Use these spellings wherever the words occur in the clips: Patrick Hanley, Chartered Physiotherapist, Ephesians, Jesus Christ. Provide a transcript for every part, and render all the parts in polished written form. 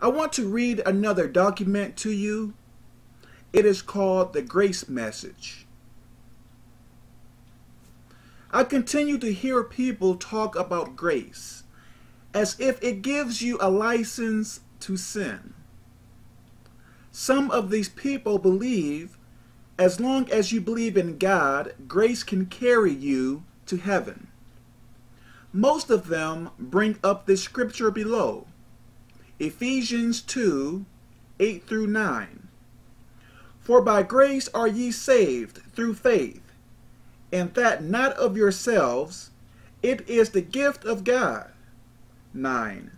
I want to read another document to you. It is called The Grace Message. I continue to hear people talk about grace as if it gives you a license to sin. Some of these people believe as long as you believe in God, grace can carry you to heaven. Most of them bring up this scripture below, Ephesians 2:8-9. For by grace are ye saved through faith, and that not of yourselves, it is the gift of God. 9.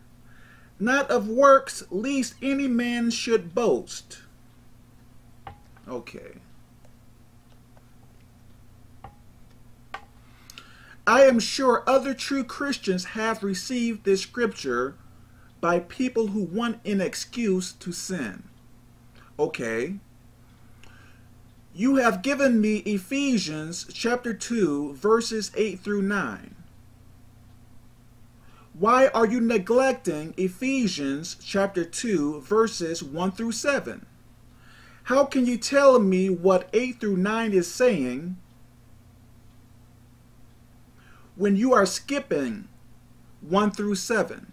Not of works, lest any man should boast. Okay. I am sure other true Christians have received this scripture by people who want an excuse to sin. Okay. You have given me Ephesians chapter 2, verses 8-9. Why are you neglecting Ephesians chapter 2, verses 1-7? How can you tell me what 8-9 is saying when you are skipping 1-7?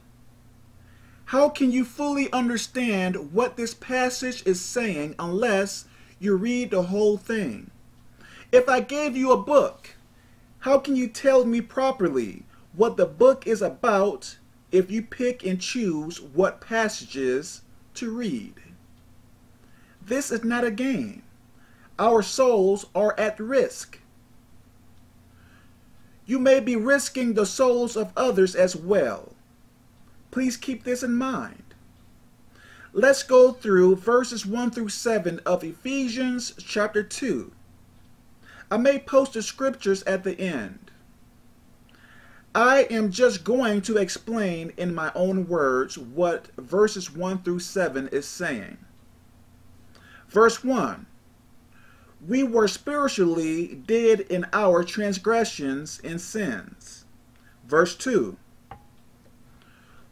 How can you fully understand what this passage is saying unless you read the whole thing? If I gave you a book, how can you tell me properly what the book is about if you pick and choose what passages to read? This is not a game. Our souls are at risk. You may be risking the souls of others as well. Please keep this in mind. Let's go through verses 1-7 of Ephesians chapter 2. I may post the scriptures at the end. I am just going to explain in my own words what verses 1-7 is saying. Verse 1. We were spiritually dead in our transgressions and sins. Verse 2.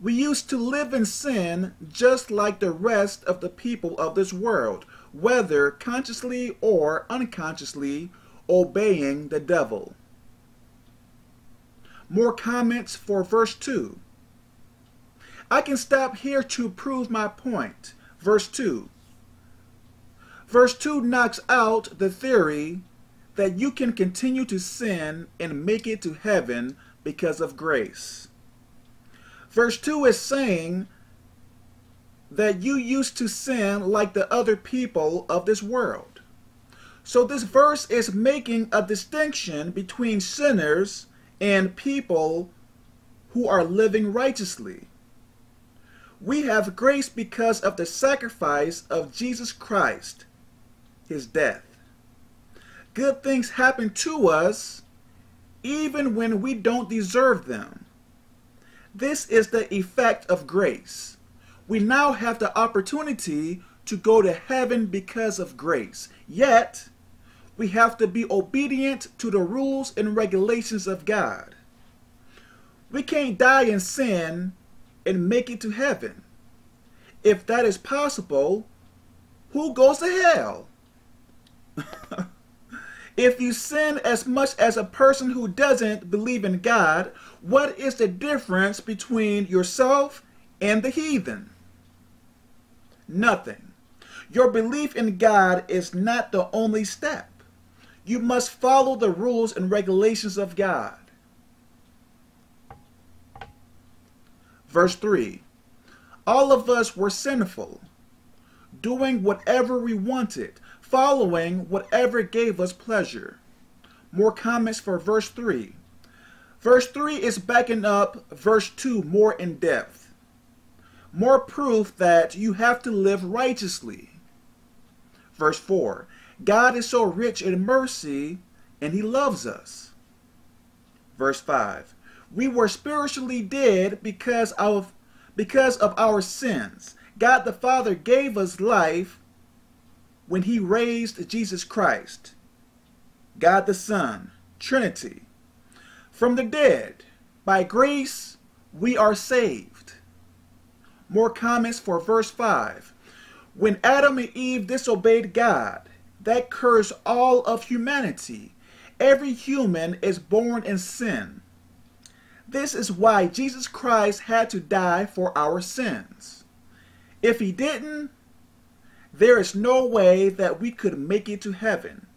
We used to live in sin just like the rest of the people of this world, whether consciously or unconsciously obeying the devil. More comments for verse 2. I can stop here to prove my point. Verse 2. Verse 2 knocks out the theory that you can continue to sin and make it to heaven because of grace. Verse 2 is saying that you used to sin like the other people of this world. So this verse is making a distinction between sinners and people who are living righteously. We have grace because of the sacrifice of Jesus Christ, his death. Good things happen to us even when we don't deserve them. This is the effect of grace. We now have the opportunity to go to heaven because of grace. Yet, we have to be obedient to the rules and regulations of God. We can't die in sin and make it to heaven. If that is possible, who goes to hell? If you sin as much as a person who doesn't believe in God, what is the difference between yourself and the heathen? Nothing. Your belief in God is not the only step. You must follow the rules and regulations of God. Verse 3. All of us were sinful, doing whatever we wanted, following whatever gave us pleasure. More comments for verse 3. Verse 3 is backing up verse 2 more in depth. More proof that you have to live righteously. Verse 4. God is so rich in mercy and he loves us. Verse 5. We were spiritually dead because of our sins. God the Father gave us life when he raised Jesus Christ, God the Son, Trinity, from the dead. By grace we are saved. more comments for verse 5. When Adam and Eve disobeyed God, that cursed all of humanity. Every human is born in sin. This is why Jesus Christ had to die for our sins. If he didn't, there is no way that we could make it to heaven.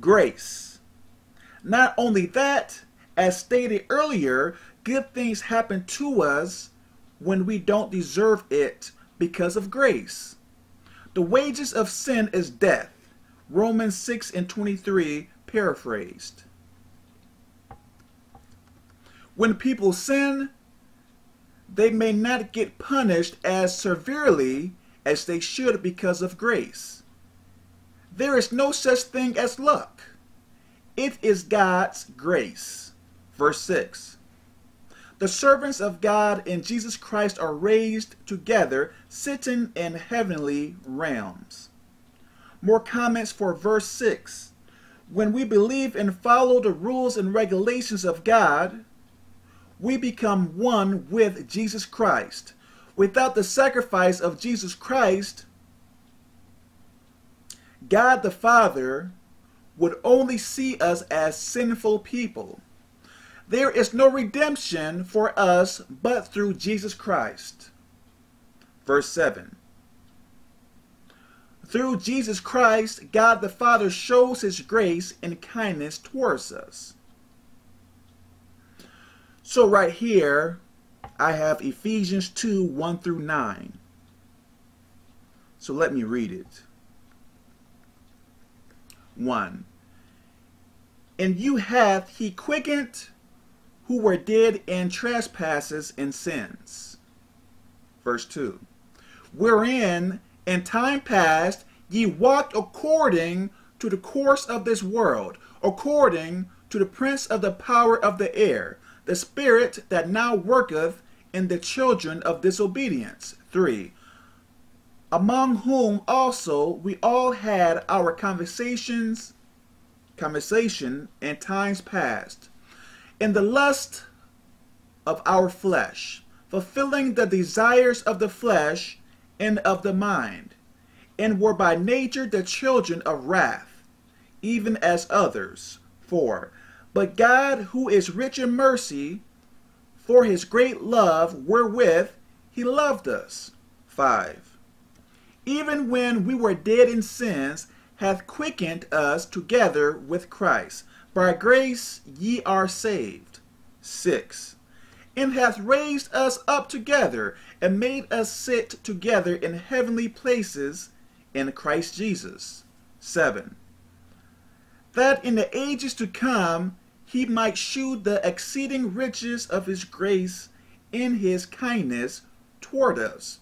Grace. Not only that, as stated earlier, good things happen to us when we don't deserve it because of grace. The wages of sin is death. Romans 6:23 paraphrased. When people sin, they may not get punished as severely as they should because of grace. There is no such thing as luck. It is God's grace. Verse 6. The servants of God in Jesus Christ are raised together, sitting in heavenly realms. More comments for verse 6. When we believe and follow the rules and regulations of God, we become one with Jesus Christ. Without the sacrifice of Jesus Christ, God the Father would only see us as sinful people. There is no redemption for us but through Jesus Christ. Verse 7. Through Jesus Christ, God the Father shows his grace and kindness towards us. So right here, I have Ephesians 2:1-9. So let me read it. 1. And you hath he quickened who were dead in trespasses and sins. Verse 2. Wherein in time past ye walked according to the course of this world, according to the prince of the power of the air, the spirit that now worketh in the children of disobedience. 3. Among whom also we all had our conversation in times past, in the lust of our flesh, fulfilling the desires of the flesh and of the mind, and were by nature the children of wrath, even as others. 4. But God, who is rich in mercy, for his great love wherewith he loved us. 5. Even when we were dead in sins, hath quickened us together with Christ. By grace ye are saved. 6. And hath raised us up together, and made us sit together in heavenly places in Christ Jesus. 7. That in the ages to come he might shew the exceeding riches of his grace in his kindness toward us,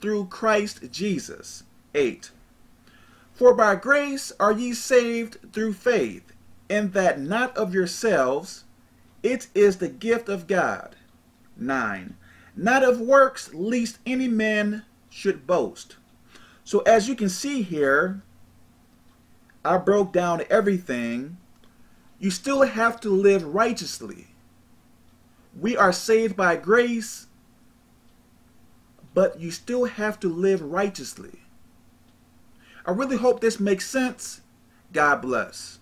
through Christ Jesus. 8. For by grace are ye saved through faith, and that not of yourselves, it is the gift of God. 9. Not of works, lest any man should boast. So as you can see here, I broke down everything. You still have to live righteously. We are saved by grace, but you still have to live righteously. I really hope this makes sense. God bless.